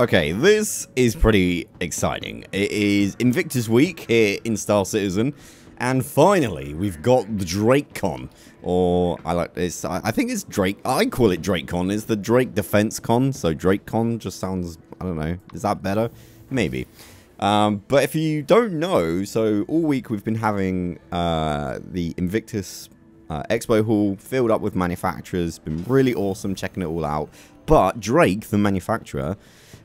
Okay, this is pretty exciting. It is Invictus Week here in Star Citizen, and finally we've got the Drake Con, or I think it's Drake. I call it Drake Con. It's the Drake Defense Con, so Drake Con just sounds, I don't know. Is that better? Maybe. But if you don't know, so all week we've been having the Invictus Expo Hall filled up with manufacturers. Been really awesome checking it all out. But Drake, the manufacturer,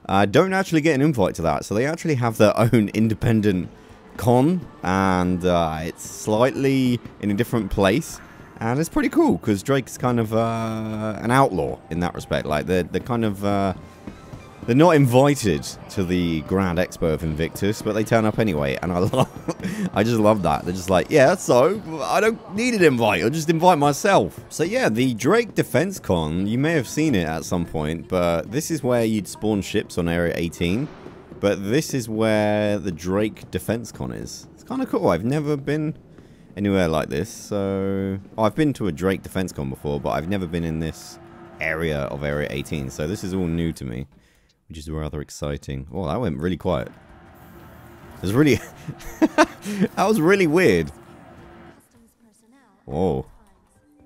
don't actually get an invite to that, so they actually have their own independent con, and it's slightly in a different place, and it's pretty cool because Drake's kind of an outlaw in that respect. Like they're kind of they're not invited to the Grand Expo of Invictus, but they turn up anyway, and I just love that. They're just like, yeah, so I don't need an invite, I'll just invite myself. So yeah, the Drake Defense Con, you may have seen it at some point, but this is where you'd spawn ships on Area 18, but this is where the Drake Defense Con is. It's kind of cool. I've never been anywhere like this, so I've been to a Drake Defense Con before, but I've never been in this area of Area 18, so this is all new to me, which is rather exciting. Oh, that went really quiet. It was really... that was really weird. Oh.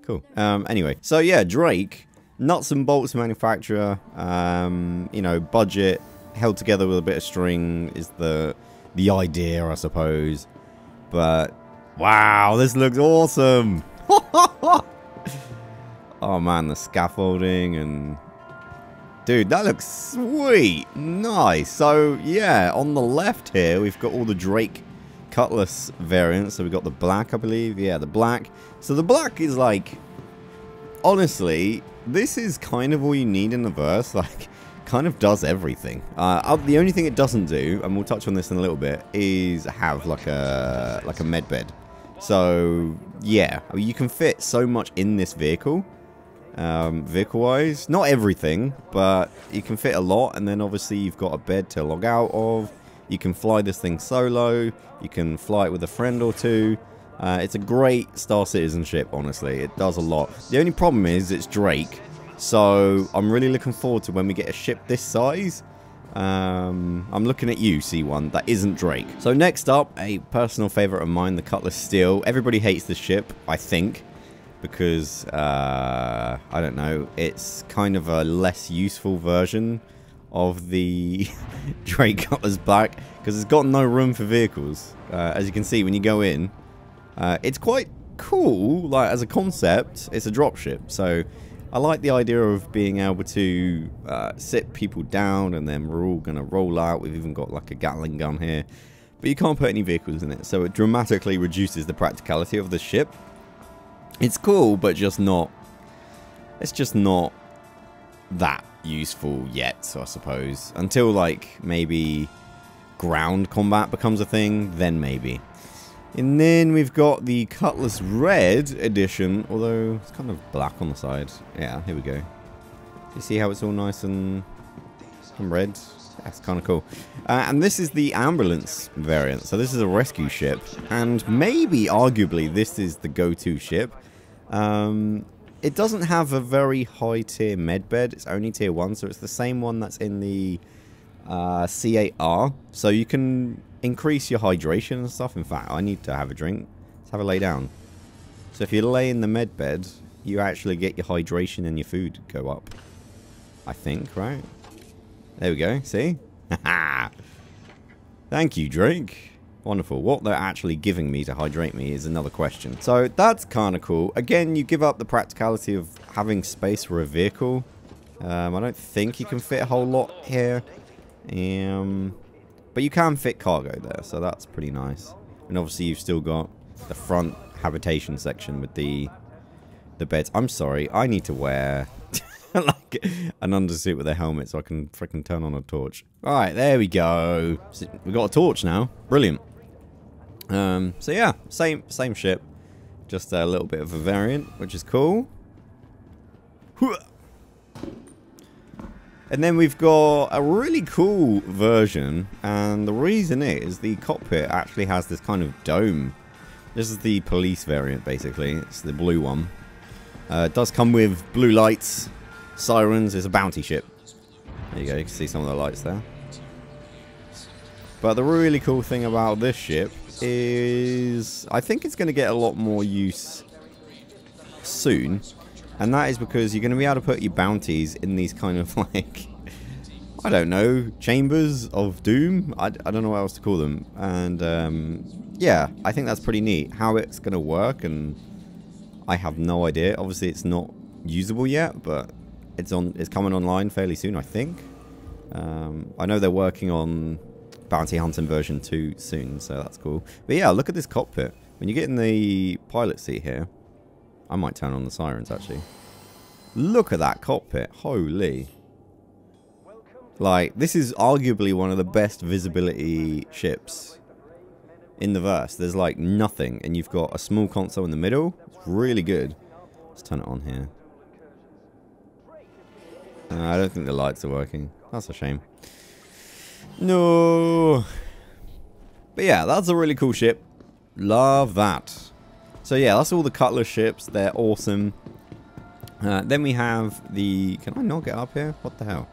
Cool. Anyway. So, yeah, Drake. Nuts and bolts manufacturer. You know, budget. Held together with a bit of string is the idea, I suppose. But, wow, this looks awesome. Oh, man, the scaffolding and... Dude, that looks sweet. Nice. So, yeah, on the left here, we've got all the Drake Cutlass variants. So, we've got the black, I believe. Yeah, the black. So, the black is like... Honestly, this is kind of all you need in the verse. Like, kind of does everything. The only thing it doesn't do, and we'll touch on this in a little bit, is have like a med bed. So, yeah. I mean, you can fit so much in this vehicle. Vehicle-wise, not everything, but you can fit a lot, and then obviously you've got a bed to log out of. You can fly this thing solo. You can fly it with a friend or two. It's a great Star Citizen ship, honestly. It does a lot. The only problem is it's Drake, so I'm really looking forward to when we get a ship this size. I'm looking at you, C1. That isn't Drake. So next up, a personal favorite of mine, the Cutlass Steel. Everybody hates this ship, I think. Because, I don't know, it's kind of a less useful version of the Drake Cutlass Black, because it's got no room for vehicles. As you can see, when you go in, it's quite cool, like, as a concept. It's a dropship, so I like the idea of being able to sit people down, and then we're all going to roll out. We've even got, like, a Gatling gun here, but you can't put any vehicles in it, so it dramatically reduces the practicality of the ship. It's cool, but just not... It's just not that useful yet, I suppose. Until, like, maybe ground combat becomes a thing, then maybe. And then we've got the Cutlass Red edition, although it's kind of black on the side. Yeah, here we go. You see how it's all nice and red? That's kind of cool. And this is the ambulance variant, so this is a rescue ship. And maybe, arguably, this is the go-to ship. It doesn't have a very high tier med bed. It's only tier 1, so it's the same one that's in the C8R. So you can increase your hydration and stuff. In fact, I need to have a drink. Let's have a lay down. So if you lay in the med bed, you actually get your hydration and your food go up, I think, right? There we go. See? Haha! Thank you, Drake. Wonderful. What they're actually giving me to hydrate me is another question. So that's kind of cool. Again, you give up the practicality of having space for a vehicle. I don't think you can fit a whole lot here. But you can fit cargo there, so that's pretty nice. And obviously you've still got the front habitation section with the beds. I'm sorry, I need to wear... like an undersuit with a helmet so I can freaking turn on a torch. Alright, there we go. We've got a torch now. Brilliant. So yeah, same ship. Just a little bit of a variant, which is cool. And then we've got a really cool version, and the reason is the cockpit actually has this kind of dome. This is the police variant, basically. It's the blue one. It does come with blue lights. Sirens is a bounty ship. There you go, you can see some of the lights there. But the really cool thing about this ship is I think it's going to get a lot more use soon. And that is because you're going to be able to put your bounties in these kind of like, I don't know, chambers of doom? I don't know what else to call them. And yeah, I think that's pretty neat. How it's going to work, and I have no idea. Obviously it's not usable yet, but it's coming online fairly soon, I think. I know they're working on Bounty Hunting version 2 soon, so that's cool. But yeah, look at this cockpit. When you get in the pilot seat here, I might turn on the sirens actually. Look at that cockpit, holy. Like, this is arguably one of the best visibility ships in the verse. There's like nothing, and you've got a small console in the middle. It's really good. Let's turn it on here. I don't think the lights are working. That's a shame. No. But yeah, that's a really cool ship. Love that. So yeah, that's all the Cutlass ships. They're awesome. Then we have the... Can I not get up here? What the hell?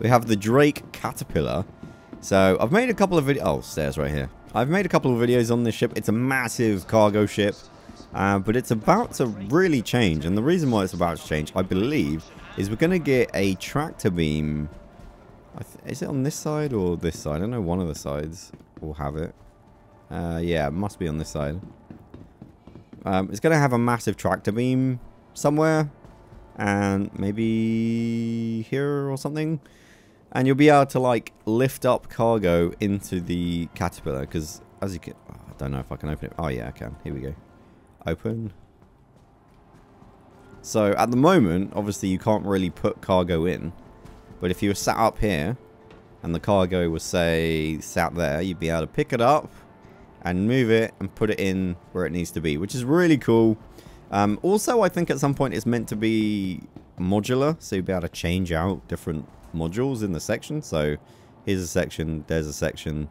We have the Drake Caterpillar. So I've made a couple of videos... Oh, stairs right here. I've made a couple of videos on this ship. It's a massive cargo ship. But it's about to really change. And the reason why it's about to change, I believe, is we're going to get a tractor beam... Is it on this side or this side? I don't know, one of the sides will have it. Yeah, it must be on this side. It's going to have a massive tractor beam somewhere. And maybe here or something. And you'll be able to, like, lift up cargo into the Caterpillar. Because as you can... Oh, I don't know if I can open it. Oh, yeah, I can. Here we go. Open. So, at the moment, obviously, you can't really put cargo in. But if you were sat up here, and the cargo was, say, sat there, you'd be able to pick it up and move it and put it in where it needs to be, which is really cool. Also, I think at some point it's meant to be modular, so you'll be able to change out different modules in the section. So here's a section, there's a section,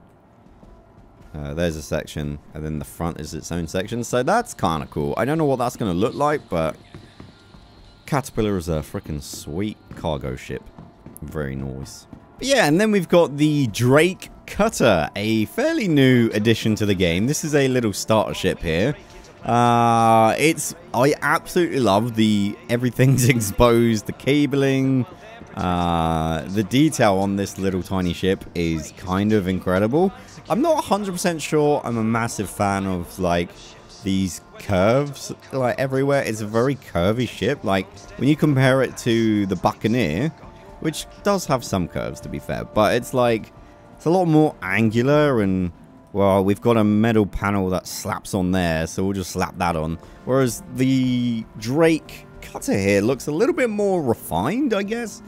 there's a section, and then the front is its own section. So that's kind of cool. I don't know what that's going to look like, but Caterpillar is a freaking sweet cargo ship. Very nice. But yeah, and then we've got the Drake Cutter, a fairly new addition to the game. This is a little starter ship here. I absolutely love the everything's exposed, the cabling. The detail on this little tiny ship is kind of incredible. I'm not 100% sure I'm a massive fan of, like, these curves, like, everywhere. It's a very curvy ship. Like, when you compare it to the Buccaneer... Which does have some curves, to be fair. But it's like, it's a lot more angular and, well, we've got a metal panel that slaps on there. So we'll just slap that on. Whereas the Drake Cutter here looks a little bit more refined, I guess.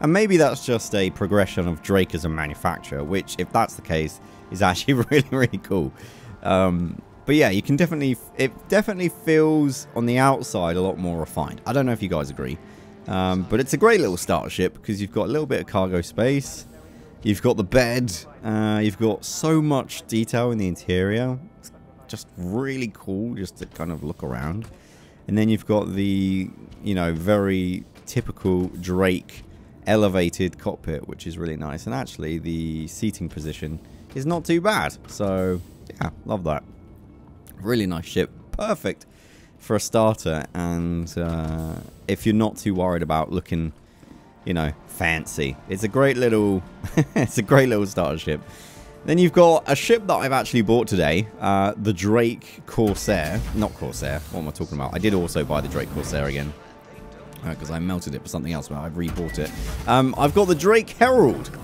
And maybe that's just a progression of Drake as a manufacturer. Which, if that's the case, is actually really, really cool. But yeah, you can definitely, it definitely feels on the outside a lot more refined. I don't know if you guys agree. But it's a great little starter ship because you've got a little bit of cargo space, you've got the bed, you've got so much detail in the interior. It's just really cool just to kind of look around. And then you've got the, you know, very typical Drake elevated cockpit, which is really nice. And actually the seating position is not too bad. So yeah, love that. Really nice ship. Perfect for a starter, and if you're not too worried about looking, you know, fancy, it's a great little it's a great little starter ship. Then you've got a ship that I've actually bought today, the Drake Corsair. Not Corsair, what am I talking about? I did also buy the Drake Corsair again because I melted it for something else, but I've re-bought it. I've got the Drake Herald.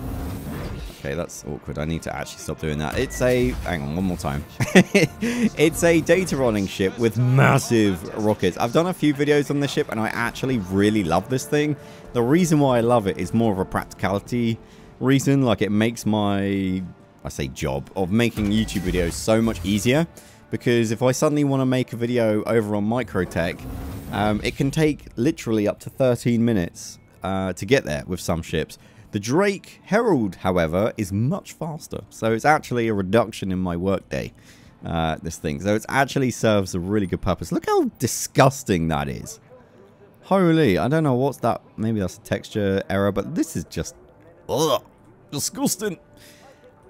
Okay, that's awkward. I need to actually stop doing that. It's a... Hang on, one more time. It's a data-running ship with massive rockets. I've done a few videos on this ship, and I actually really love this thing. The reason why I love it is more of a practicality reason. Like, it makes my... I say job of making YouTube videos so much easier. Because if I suddenly want to make a video over on Microtech, it can take literally up to 13 minutes to get there with some ships. The Drake Herald, however, is much faster. So it's actually a reduction in my workday, this thing. So it actually serves a really good purpose. Look how disgusting that is. Holy, I don't know what's that. Maybe that's a texture error, but this is just Ugh, disgusting.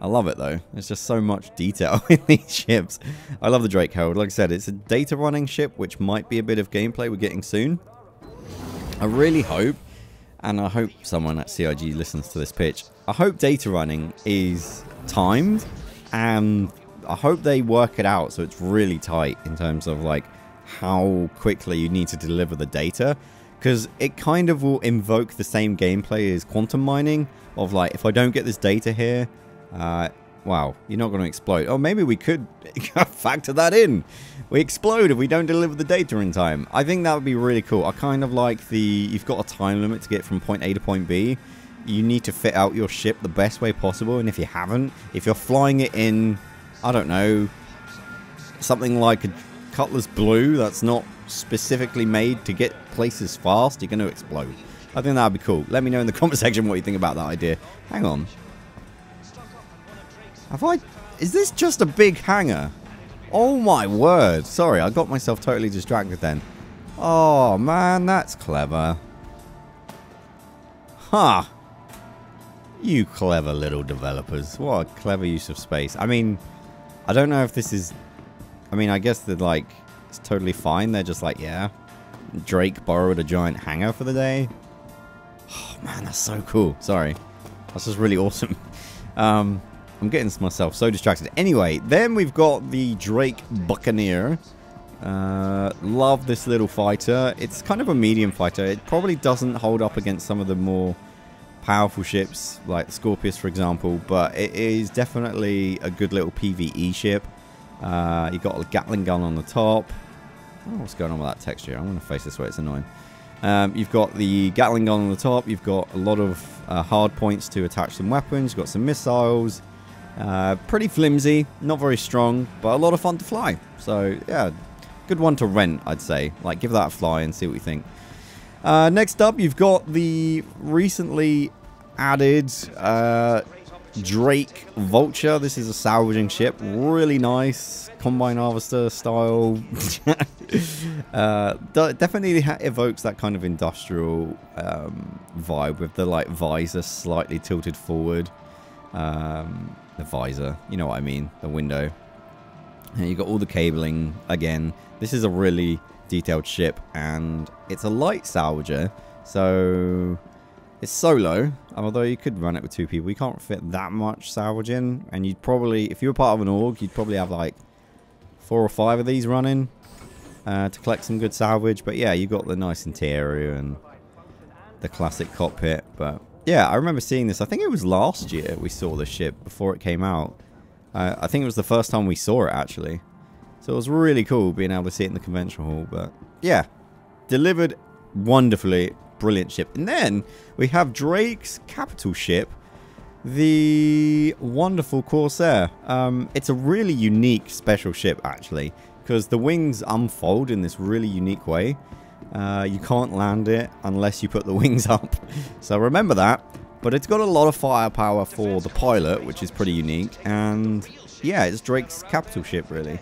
I love it though. There's just so much detail in these ships. I love the Drake Herald. Like I said, it's a data running ship, which might be a bit of gameplay we're getting soon. I really hope, and I hope someone at CIG listens to this pitch, I hope data running is timed, and I hope they work it out so it's really tight in terms of like how quickly you need to deliver the data, because it kind of will invoke the same gameplay as quantum mining of like, if I don't get this data here, wow, you're not going to explode. Oh, maybe we could factor that in. We explode if we don't deliver the data in time. I think that would be really cool. I kind of like the, you've got a time limit to get from point A to point B. You need to fit out your ship the best way possible, and if you haven't, if you're flying it in, I don't know, something like a Cutlass Blue that's not specifically made to get places fast, you're going to explode. I think that would be cool. Let me know in the comment section what you think about that idea. Hang on. Have I... Is this just a big hangar? Oh my word. Sorry, I got myself totally distracted then. Oh man, that's clever. Huh. You clever little developers. What a clever use of space. I mean, I don't know if this is... I mean, I guess they're like... It's totally fine. They're just like, yeah. Drake borrowed a giant hangar for the day. Oh man, that's so cool. Sorry. That's just really awesome. I'm getting myself so distracted. Anyway, then we've got the Drake Buccaneer. Love this little fighter. It's kind of a medium fighter. It probably doesn't hold up against some of the more powerful ships, like Scorpius, for example. But it is definitely a good little PvE ship. You've got a Gatling gun on the top. Oh, what's going on with that texture? I'm going to face this way. It's annoying. You've got the Gatling gun on the top. You've got a lot of hard points to attach some weapons. You've got some missiles. Pretty flimsy, not very strong, but a lot of fun to fly. So, yeah, good one to rent, I'd say. Like, give that a fly and see what you think. Next up, you've got the recently added Drake Vulture. This is a salvaging ship. Really nice. Combine harvester style. Definitely evokes that kind of industrial vibe with the, like, visor slightly tilted forward. The visor, you know what I mean, the window. And you got all the cabling again. This is a really detailed ship, and it's a light salvager, so it's solo, although you could run it with two people. You can't fit that much salvage in, and you'd probably, if you were part of an org, you'd probably have like 4 or 5 of these running to collect some good salvage. But yeah, you got the nice interior and the classic cockpit. But yeah, I remember seeing this. I think it was last year we saw the ship before it came out. I think it was the first time we saw it, actually. So it was really cool being able to see it in the convention hall. But yeah, delivered wonderfully. Brilliant ship. And then we have Drake's capital ship, the wonderful Corsair. It's a really unique special ship, actually, because the wings unfold in this really unique way. You can't land it unless you put the wings up. So remember that. But it's got a lot of firepower for the pilot, which is pretty unique. And yeah, it's Drake's capital ship, really.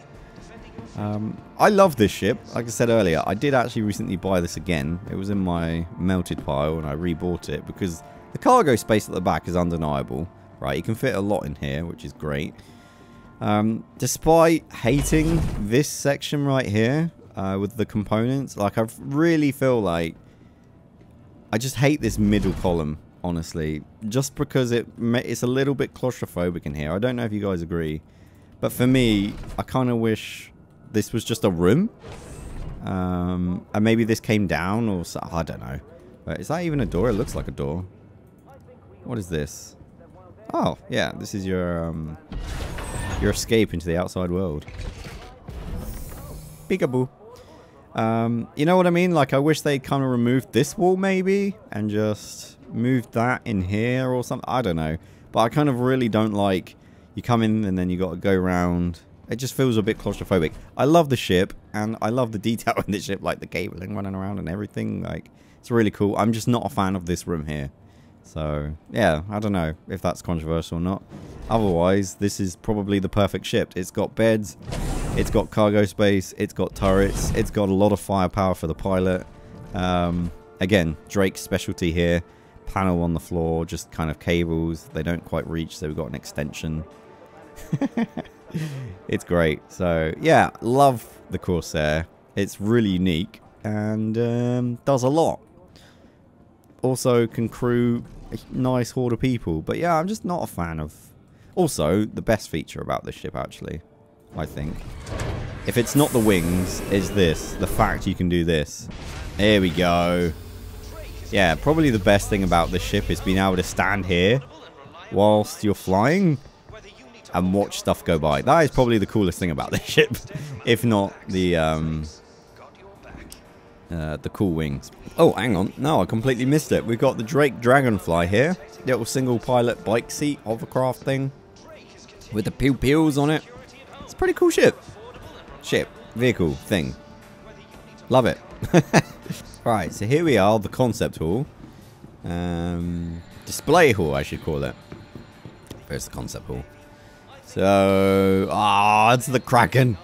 I love this ship. Like I said earlier, I did actually recently buy this again. It was in my melted pile and I rebought it because the cargo space at the back is undeniable. Right, you can fit a lot in here, which is great. Despite hating this section right here, with the components, like, I really feel like I just hate this middle column, honestly, just because it's a little bit claustrophobic in here. I don't know if you guys agree, but for me, I kind of wish this was just a room, and maybe this came down or so, I don't know. But is that even a door? It looks like a door. What is this? Oh yeah, this is your escape into the outside world. Peekaboo. You know what I mean? Like, I wish they kind of removed this wall maybe and just moved that in here or something. I don't know. But I kind of really don't like, you come in and then you got to go around. It just feels a bit claustrophobic. I love the ship and I love the detail in the ship, like the cabling running around and everything. Like, it's really cool. I'm just not a fan of this room here. So, yeah, I don't know if that's controversial or not. Otherwise, this is probably the perfect ship. It's got beds. It's got cargo space, it's got turrets, it's got a lot of firepower for the pilot. Again, Drake's specialty here. panel on the floor, just kind of cables. They don't quite reach, so we've got an extension. It's great. So yeah, love the Corsair. It's really unique and does a lot. Also can crew a nice horde of people. But yeah, I'm just not a fan of... Also, the best feature about this ship, actually, I think, if it's not the wings, is this. The fact you can do this. Here we go. Yeah, probably the best thing about this ship is being able to stand here whilst you're flying and watch stuff go by. That is probably the coolest thing about this ship, if not the the cool wings. Oh, hang on. No, I completely missed it. We've got the Drake Dragonfly here. Little single pilot bike seat hovercraft thing with the pew-pews on it. It's a pretty cool ship. Vehicle, thing. Love it. Right, so here we are, the concept hall. Display hall, I should call it. There's the concept hall. So, ah, it's the Kraken.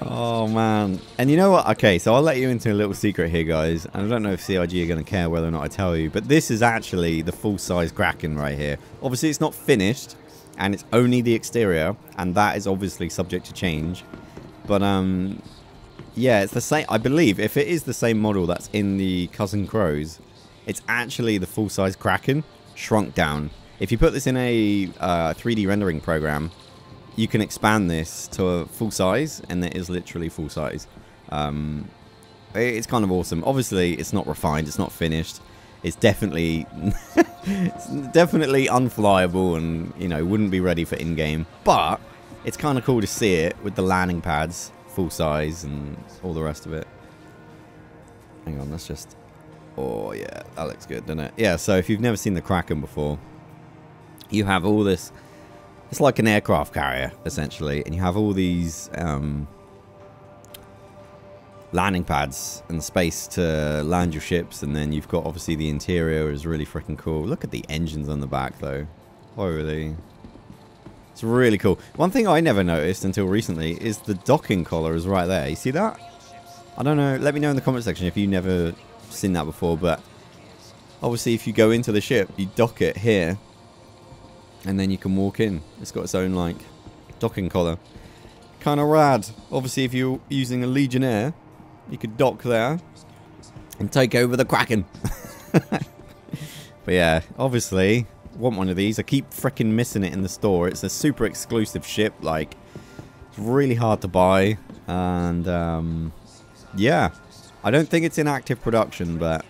Oh, man. And you know what? Okay, so I'll let you into a little secret here, guys. And I don't know if CIG are going to care whether or not I tell you, but this is actually the full-size Kraken right here. Obviously, it's not finished, and it's only the exterior, and that is obviously subject to change. But, yeah, it's the same. I believe if it is the same model that's in the Cousin Crows, it's actually the full-size Kraken shrunk down. If you put this in a 3D rendering program, you can expand this to a full size, and it is literally full size. It's kind of awesome. Obviously, it's not refined, it's not finished. It's definitely, unflyable, and you know wouldn't be ready for in-game. But it's kind of cool to see it with the landing pads, full size, and all the rest of it. Hang on, that's just. Oh yeah, that looks good, doesn't it? Yeah. So if you've never seen the Kraken before, you have all this. It's like an aircraft carrier, essentially, and you have all these landing pads and space to land your ships, and then you've got, obviously, the interior is really freaking cool. Look at the engines on the back, though. Holy. It's really cool. One thing I never noticed until recently is the docking collar is right there. You see that? I don't know. Let me know in the comment section if you've never seen that before, but obviously, if you go into the ship, you dock it here. And then you can walk in. It's got its own, like, docking collar. Kind of rad. Obviously, if you're using a Legionnaire, you could dock there and take over the Kraken. But yeah, obviously, want one of these. I keep freaking missing it in the store. It's a super exclusive ship. Like, it's really hard to buy. And, yeah. I don't think it's in active production, but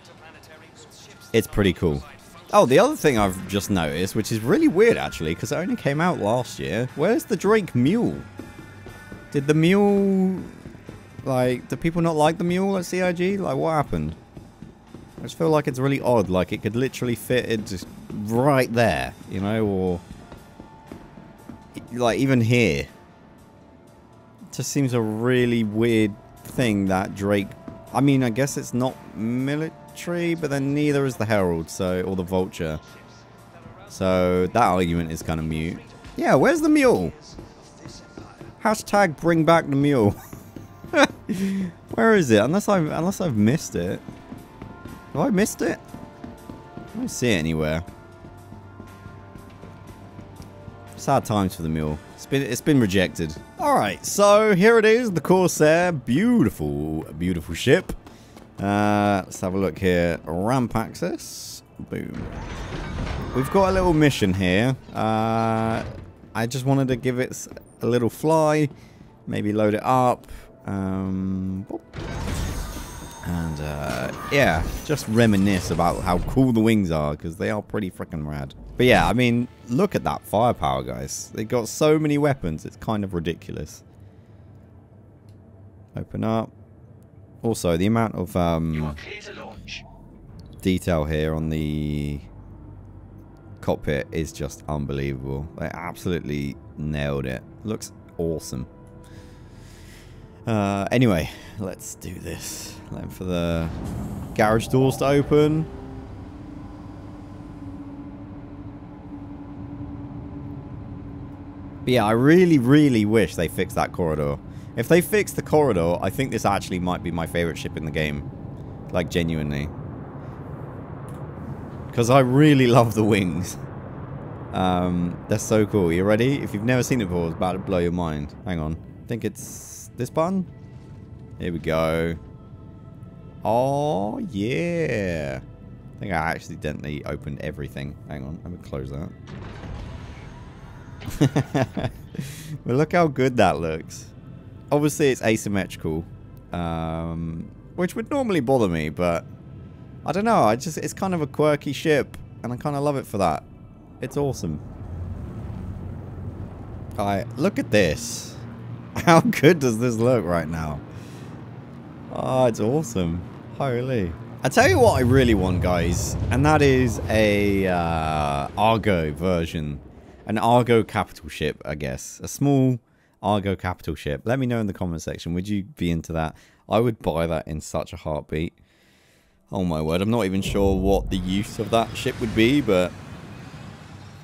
it's pretty cool. Oh, the other thing I've just noticed, which is really weird, actually, because it only came out last year. Where's the Drake Mule? Did the Mule... Like, do people not like the Mule at CIG? Like, what happened? I just feel like it's really odd. Like, it could literally fit it just right there, you know? Or, like, even here. It just seems a really weird thing that Drake... I mean, I guess it's not military... But then neither is the Herald, so or the Vulture. So that argument is kind of mute. Yeah, where's the Mule? Hashtag bring back the Mule. Where is it? Unless I've missed it. Have I missed it? I don't see it anywhere. Sad times for the Mule. It's been rejected. All right, so here it is, the Corsair. Beautiful, beautiful ship. Let's have a look here. Ramp access. Boom. We've got a little mission here. I just wanted to give it a little fly. Maybe load it up. And, yeah. Just reminisce about how cool the wings are, because they are pretty freaking rad. But yeah, I mean, look at that firepower, guys. They've got so many weapons. It's kind of ridiculous. Open up. Also, the amount of detail here on the cockpit is just unbelievable. They absolutely nailed it. Looks awesome. Anyway, let's do this. Wait for the garage doors to open. But yeah, I really, really wish they fixed that corridor. If they fix the corridor, I think this actually might be my favorite ship in the game. Like, genuinely. because I really love the wings. That's so cool. You ready? If you've never seen it before, it's about to blow your mind. Hang on. I think it's this button. Here we go. Oh, yeah. I think I accidentally opened everything. Hang on. I'm going to close that. But look how good that looks. Obviously, it's asymmetrical, which would normally bother me, but I don't know. I just, it's kind of a quirky ship, and I kind of love it for that. It's awesome. Alright, look at this. How good does this look right now? Oh, it's awesome. Holy. I tell you what I really want, guys, and that is a Argo version. An Argo capital ship, I guess. A small Argo capital ship. Let me know in the comment section. Would you be into that? I would buy that in such a heartbeat. Oh my word, I'm not even sure what the use of that ship would be, but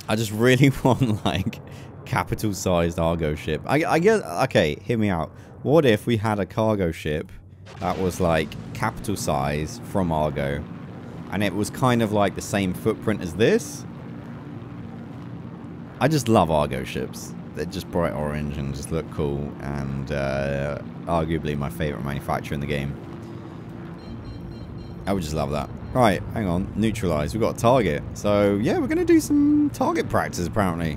I just really want, like, capital-sized Argo ship. I guess, okay, hear me out. What if we had a cargo ship that was, like, capital size from Argo, and it was kind of like the same footprint as this? I just love Argo ships. They're just bright orange and just look cool, and arguably my favorite manufacturer in the game. I would just love that. Right, hang on. Neutralize. We've got a target. So, yeah, we're going to do some target practice, apparently.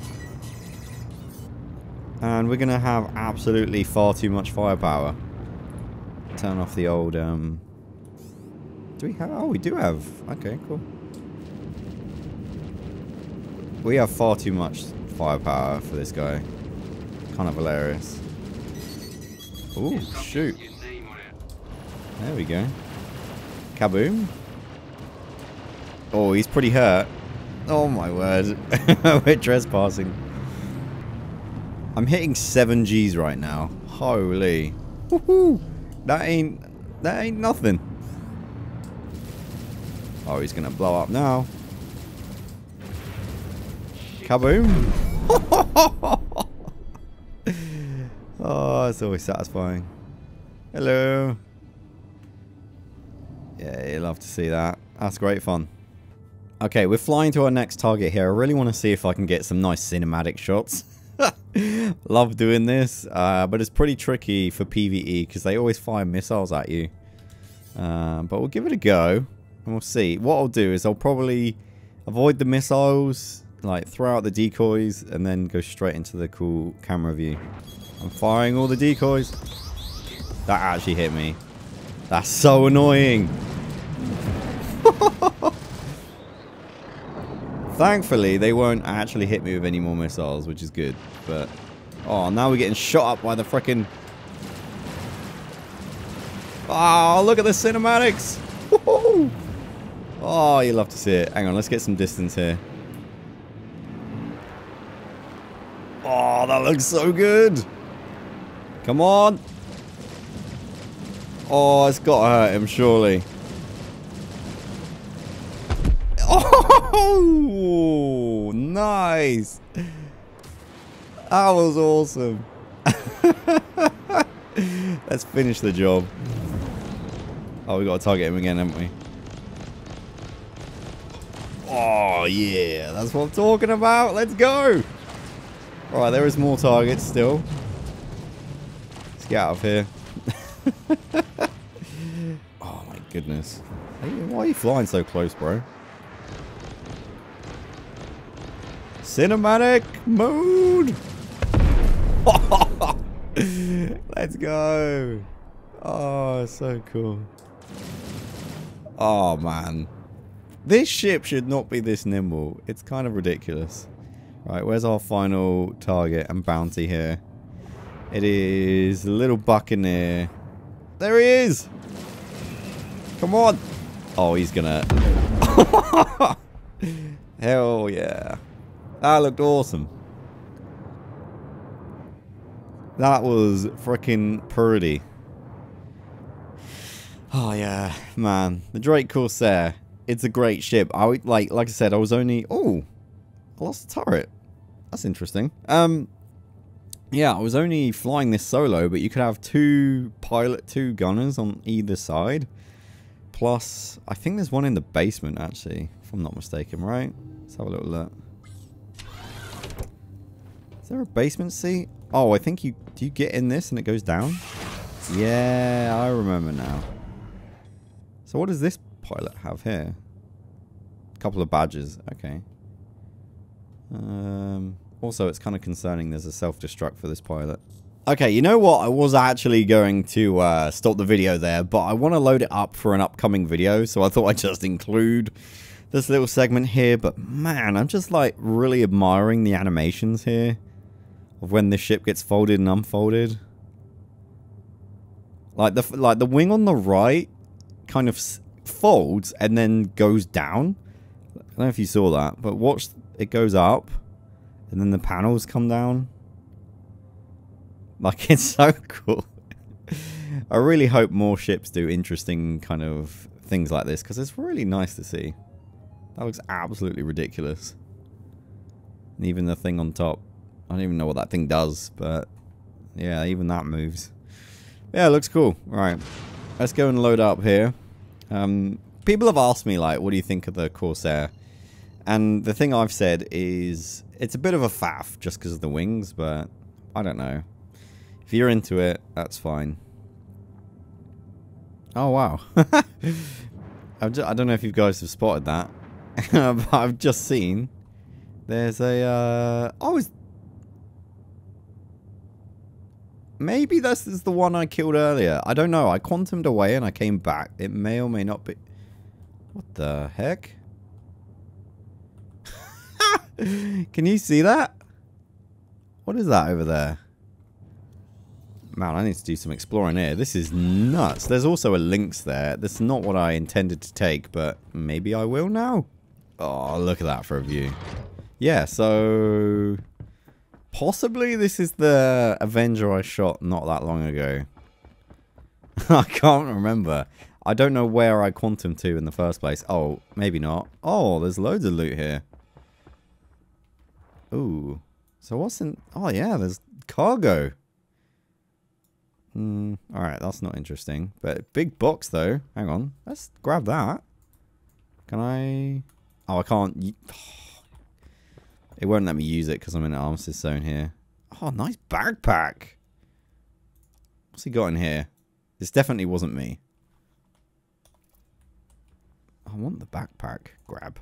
And we're going to have absolutely far too much firepower. Turn off the old, do we have... Oh, we do have. Okay, cool. We have far too much firepower for this guy. Kind of hilarious. Ooh, shoot. There we go. Kaboom. Oh, he's pretty hurt. Oh my word. We're trespassing. I'm hitting 7 Gs right now. Holy. Woohoo. That ain't nothing. Oh, he's gonna blow up now. Kaboom. Oh, it's always satisfying. Hello. Yeah, you love to see that. That's great fun. Okay, we're flying to our next target here. I really want to see if I can get some nice cinematic shots. Love doing this, but it's pretty tricky for PvE because they always fire missiles at you. But we'll give it a go and we'll see. What I'll do is I'll probably avoid the missiles, like throw out the decoys, and then go straight into the cool camera view. I'm firing all the decoys. That actually hit me. That's so annoying. Thankfully, they won't actually hit me with any more missiles, which is good. But, oh, now we're getting shot up by the frickin'... Oh, look at the cinematics. Woo-hoo! Oh, you love to see it. Hang on, let's get some distance here. Oh, that looks so good. Come on. Oh, it's got to hurt him, surely. Oh, nice. That was awesome. Let's finish the job. Oh, we got to target him again, haven't we? Oh, yeah. That's what I'm talking about. Let's go. All right, there is more targets still. Let's get out of here. Oh, my goodness. Why are you flying so close, bro? Cinematic mode. Let's go. Oh, so cool. Oh, man. This ship should not be this nimble. It's kind of ridiculous. Right, where's our final target and bounty here? It is the little Buccaneer. There he is. Come on. Oh, he's gonna... Hell yeah. That looked awesome. That was freaking pretty. Oh yeah, man. The Drake Corsair. It's a great ship. I would, like I said, I was only... Oh, I lost the turret. That's interesting. Yeah, I was only flying this solo, but you could have two gunners on either side. Plus, I think there's one in the basement, actually, if I'm not mistaken, right? Let's have a little look. Is there a basement seat? Oh, I think you... Do you get in this and it goes down? Yeah, I remember now. So what does this pilot have here? A couple of badges. Okay. Also, it's kind of concerning there's a self-destruct for this pilot. Okay, you know what? I was actually going to stop the video there, but I want to load it up for an upcoming video, so I thought I'd just include this little segment here. But man, I'm just like really admiring the animations here of when this ship gets folded and unfolded. Like the wing on the right kind of folds and then goes down. I don't know if you saw that, but watch, it goes up and then the panels come down. Like, it's so cool. I really hope more ships do interesting kind of things like this, because it's really nice to see. That looks absolutely ridiculous. And even the thing on top. I don't even know what that thing does, but yeah, even that moves. Yeah, it looks cool. All right, let's go and load up here. People have asked me, like, what do you think of the Corsair? And the thing I've said is it's a bit of a faff just because of the wings, but I don't know. If you're into it, that's fine. Oh, wow. I don't know if you guys have spotted that. But I've just seen... There's a... oh, it's... Maybe this is the one I killed earlier. I don't know. I quantumed away and I came back. It may or may not be... What the heck? Can you see that? What is that over there? Man, I need to do some exploring here. This is nuts. There's also a Lynx there. That's not what I intended to take, but maybe I will now. Oh, look at that for a view. Yeah, so... Possibly this is the Avenger I shot not that long ago. I can't remember. I don't know where I quantum to in the first place. Oh, maybe not. Oh, there's loads of loot here. Ooh. So what's in... Oh, yeah, there's cargo. Alright, that's not interesting. But big box, though. Hang on. Let's grab that. Can I... Oh, I can't... It won't let me use it because I'm in an armistice zone here. Oh, nice backpack. What's he got in here? This definitely wasn't me. I want the backpack. Grab.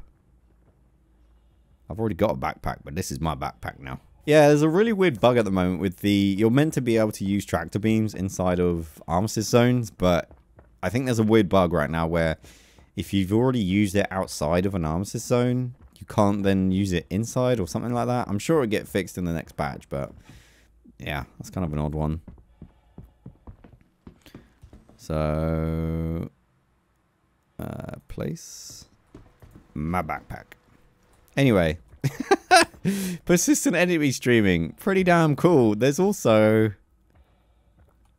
I've already got a backpack, but this is my backpack now. Yeah, there's a really weird bug at the moment with the... You're meant to be able to use tractor beams inside of armistice zones, but I think there's a weird bug right now where if you've already used it outside of an armistice zone, you can't then use it inside or something like that. I'm sure it'll get fixed in the next batch, but yeah, that's kind of an odd one. So... place... my backpack. Anyway... Persistent enemy streaming. Pretty damn cool. There's also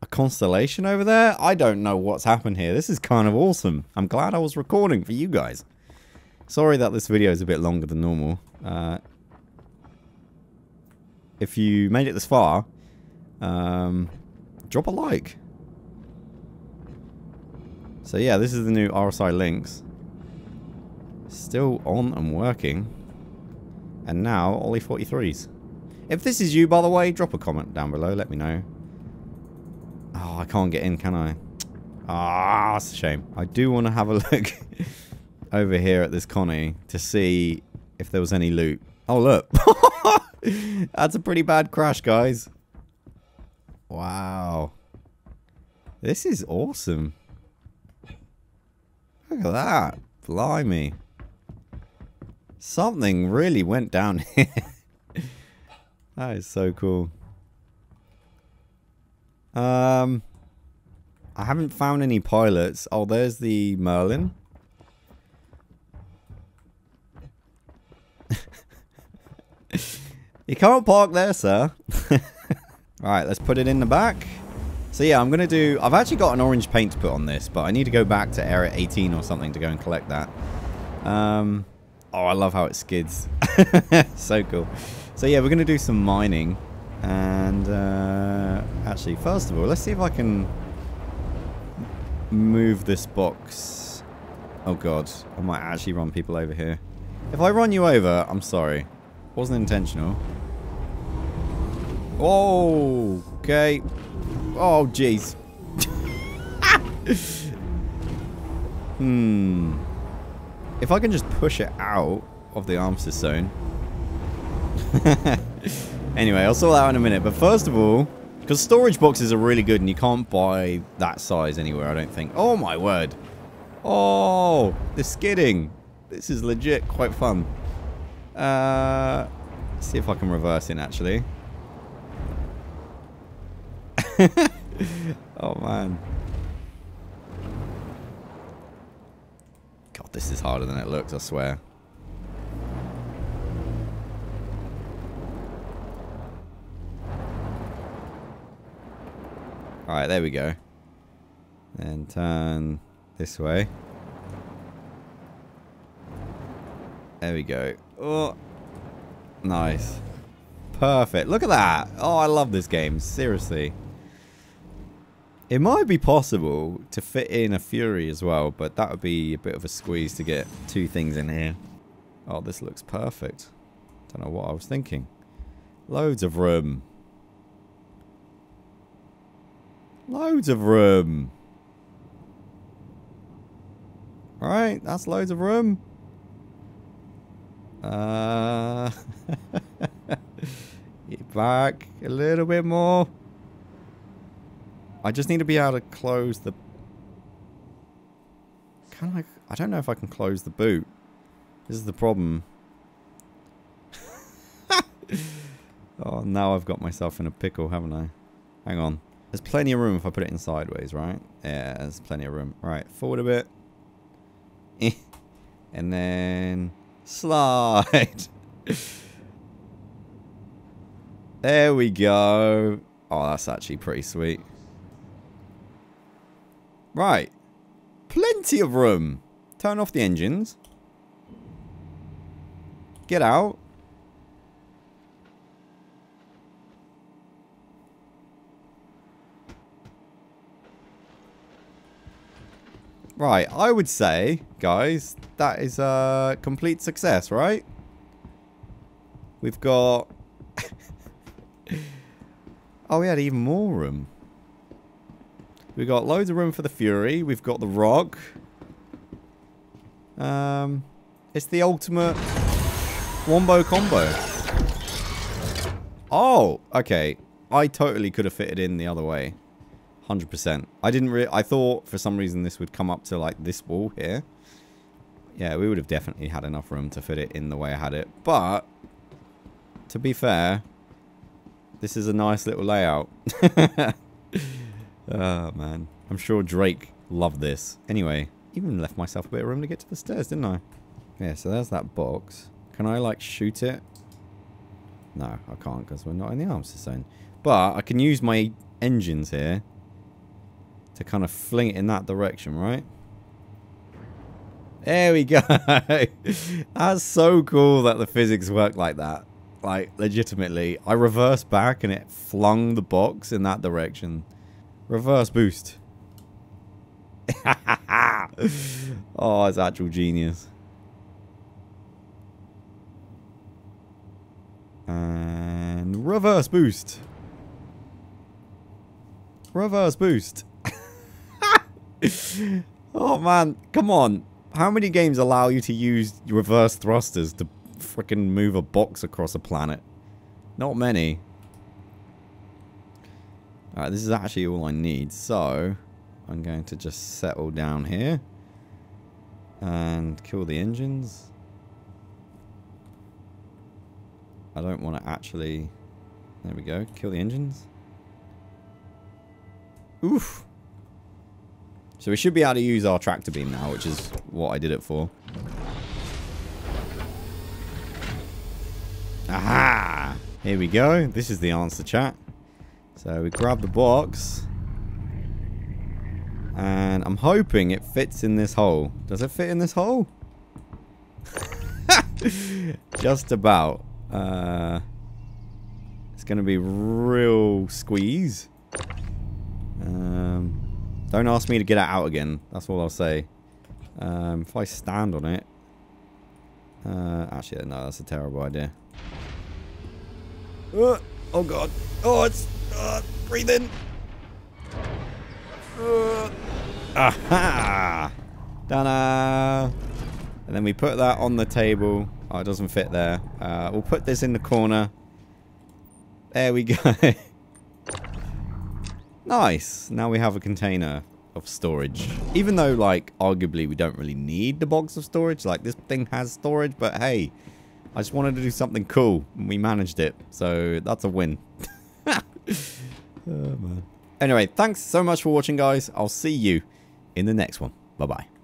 a constellation over there. I don't know what's happened here. This is kind of awesome. I'm glad I was recording for you guys. Sorry that this video is a bit longer than normal. If you made it this far, drop a like. So yeah, this is the new RSI Lynx. Still on and working. And now, Olli43s. If this is you, by the way, drop a comment down below. Let me know. Oh, I can't get in, can I? Ah, that's a shame. I do want to have a look over here at this Connie to see if there was any loot. Oh, look. That's a pretty bad crash, guys. Wow. This is awesome. Look at that. Blimey. Something really went down here. That is so cool. I haven't found any pilots. Oh, there's the Merlin. You can't park there, sir. Alright, let's put it in the back. So yeah, I'm going to do... I've actually got an orange paint to put on this, but I need to go back to Area 18 or something to go and collect that. Oh, I love how it skids. So cool. So yeah, we're going to do some mining. And actually, first of all, let's see if I can move this box Oh god, I might actually run people over here. If I run you over, I'm sorry. Wasn't intentional. Oh, okay. Oh, jeez. If I can just push it out of the armistice zone. Anyway, I'll sort that out in a minute. But first of all, because storage boxes are really good and you can't buy that size anywhere, I don't think. Oh, my word. Oh, the skidding. This is legit quite fun. Let's see if I can reverse in, actually. Oh, man. God, this is harder than it looks, I swear. Alright, there we go. And turn this way. There we go. Oh, nice. Perfect. Look at that. Oh, I love this game. Seriously. It might be possible to fit in a Fury as well, but that would be a bit of a squeeze to get two things in here. Oh, this looks perfect. Don't know what I was thinking. Loads of room. Loads of room. Alright, that's loads of room. Get back a little bit more. I just need to be able to close the... Can I don't know if I can close the boot. This is the problem. Oh, now I've got myself in a pickle, haven't I? Hang on. There's plenty of room if I put it in sideways, right? Yeah, there's plenty of room. Right, forward a bit. And then... slide. There we go. Oh, that's actually pretty sweet. Right. Plenty of room. Turn off the engines. Get out. Right, I would say, guys, that is a complete success, right? We've got... oh, we had even more room. We've got loads of room for the Fury. We've got the Rock. It's the ultimate wombo combo. Oh, okay. I totally could have fitted in the other way. 100%. I thought for some reason this would come up to like this wall here. Yeah, we would have definitely had enough room to fit it in the way I had it. But to be fair, this is a nice little layout. Oh man, I'm sure Drake loved this. Anyway, even left myself a bit of room to get to the stairs, didn't I? Yeah, so there's that box. Can I like shoot it? No, I can't because we're not in the armistice zone. But I can use my engines here to kind of fling it in that direction, right? There we go. That's so cool that the physics work like that. Like, legitimately. I reversed back and it flung the box in that direction. Reverse boost. Oh, it's actual genius. And reverse boost. Reverse boost. Oh man, come on. How many games allow you to use reverse thrusters to freaking move a box across a planet? Not many. Alright, this is actually all I need, so I'm going to just settle down here and kill the engines. I don't want to actually... There we go, kill the engines. Oof. So we should be able to use our tractor beam now, which is what I did it for. Aha! Here we go. This is the answer, chat. So we grab the box. And I'm hoping it fits in this hole. Does it fit in this hole? Just about. It's going to be real squeeze. Don't ask me to get it out again. That's all I'll say. If I stand on it... actually, no, that's a terrible idea. Oh, God. Oh, it's... breathe in. Aha! Ta-da! And then we put that on the table. Oh, it doesn't fit there. We'll put this in the corner. There we go. Nice. Now we have a container of storage. Even though, like, arguably we don't really need the box of storage. Like, this thing has storage, but hey, I just wanted to do something cool, and we managed it. So that's a win. Oh, man. Anyway, thanks so much for watching, guys. I'll see you in the next one. Bye-bye.